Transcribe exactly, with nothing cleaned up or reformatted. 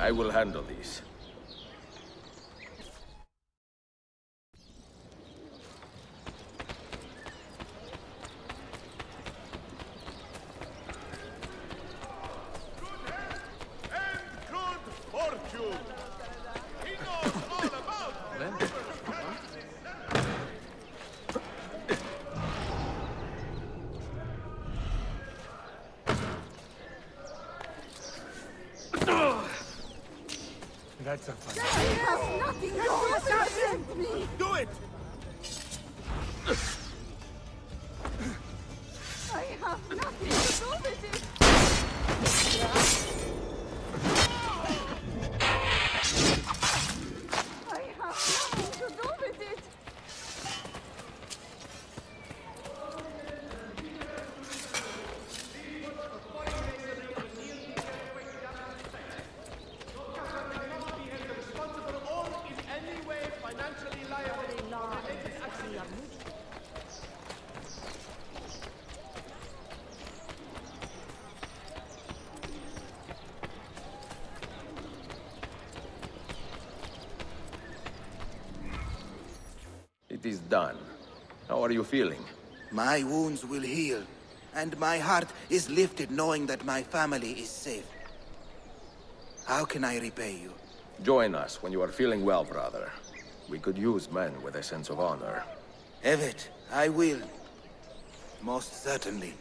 I will handle these. That's a fun. Nothing. Nothing. Do it. I have nothing to do with it. Yeah. I have nothing to do with it. It is done. How are you feeling? My wounds will heal, and my heart is lifted knowing that my family is safe. How can I repay you? Join us when you are feeling well, brother. We could use men with a sense of honor. Evet, I will. Most certainly.